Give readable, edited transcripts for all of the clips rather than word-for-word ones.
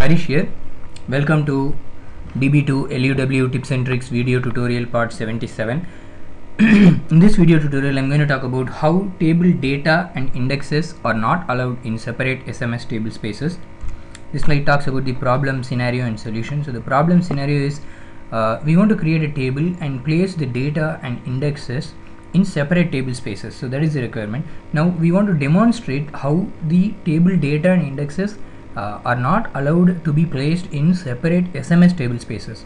Harish here. Welcome to DB2 LUW tips and tricks video tutorial part 77. In this video tutorial I'm going to talk about how table data and indexes are not allowed in separate SMS table spaces. This slide talks about the problem, scenario and solution. So the problem scenario is we want to create a table and place the data and indexes in separate table spaces. So that is the requirement. Now we want to demonstrate how the table data and indexes are not allowed to be placed in separate SMS table spaces.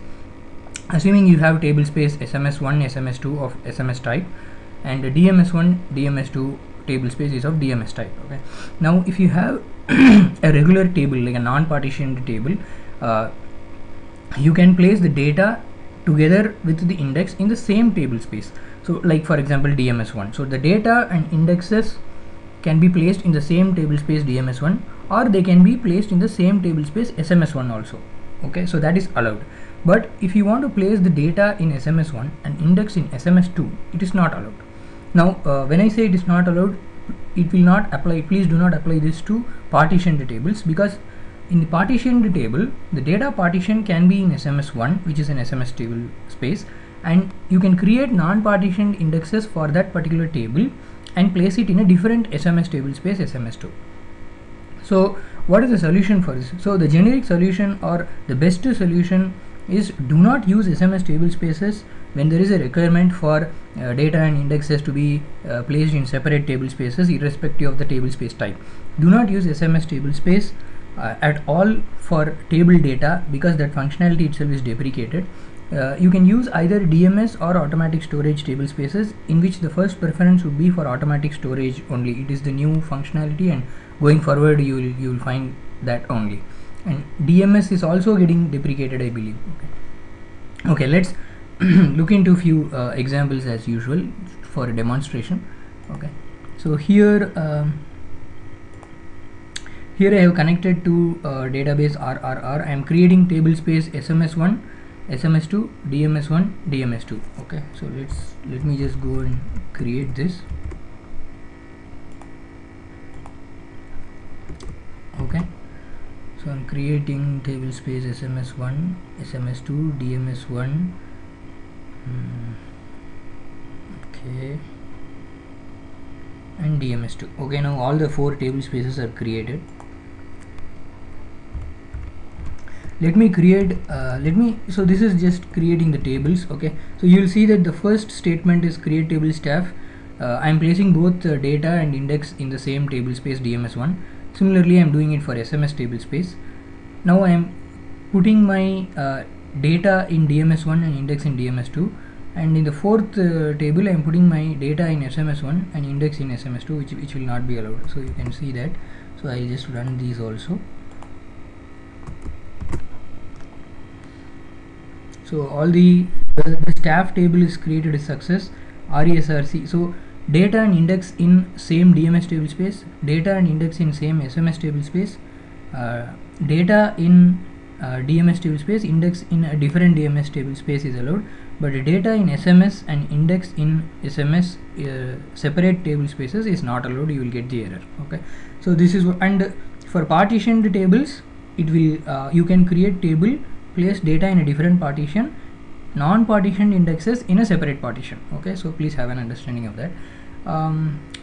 Assuming you have table space SMS1, SMS2 of SMS type and DMS1, DMS2 table space is of DMS type. Okay. Now if you have a regular table like a non-partitioned table, you can place the data together with the index in the same table space. So like for example DMS1. So the data and indexes can be placed in the same table space DMS1, or they can be placed in the same table space SMS1 also. Okay, so that is allowed. But if you want to place the data in SMS1 and index in SMS2, it is not allowed. Now when I say it is not allowed, it will not apply. Please do not apply this to partitioned tables, because in the partitioned table the data partition can be in SMS1, which is an SMS table space, and you can create non-partitioned indexes for that particular table and place it in a different SMS table space SMS2. So what is the solution for this? So the generic solution or the best solution is do not use SMS table spaces when there is a requirement for data and indexes to be placed in separate table spaces irrespective of the table space type. Do not use SMS table space at all for table data, because that functionality itself is deprecated. You can use either DMS or automatic storage table spaces, in which the first preference would be for automatic storage only. It is the new functionality, and going forward you will find that only. And DMS is also getting deprecated, I believe. Okay, let's look into few examples as usual for a demonstration. Okay, so here I have connected to database RRR. I am creating table space SMS1, SMS2, DMS1, DMS2. Okay, so let me just go and create this. Okay, so I'm creating table space SMS1, SMS2, DMS1. Okay, and DMS2. Okay, now all the four table spaces are created. So this is just creating the tables. Okay, so you'll see that the first statement is create table staff. I'm placing both data and index in the same table space DMS1. Similarly, I'm doing it for SMS table space. Now I'm putting my data in DMS1 and index in DMS2, and in the fourth table I'm putting my data in SMS1 and index in SMS2, which will not be allowed. So you can see that. So I'll just run these also. So all the staff table is created as success, RESRC. So data and index in same DMS table space, data and index in same SMS table space, data in DMS table space, index in a different DMS table space is allowed, but data in SMS and index in SMS separate table spaces is not allowed. You will get the error. Okay, so this is, and for partitioned tables it will you can create table, place data in a different partition, non-partitioned indexes in a separate partition. Okay, so please have an understanding of that.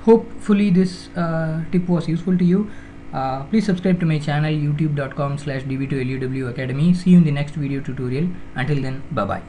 Hopefully this tip was useful to you. Please subscribe to my channel youtube.com/db2luw academy. See you in the next video tutorial. Until then, bye bye.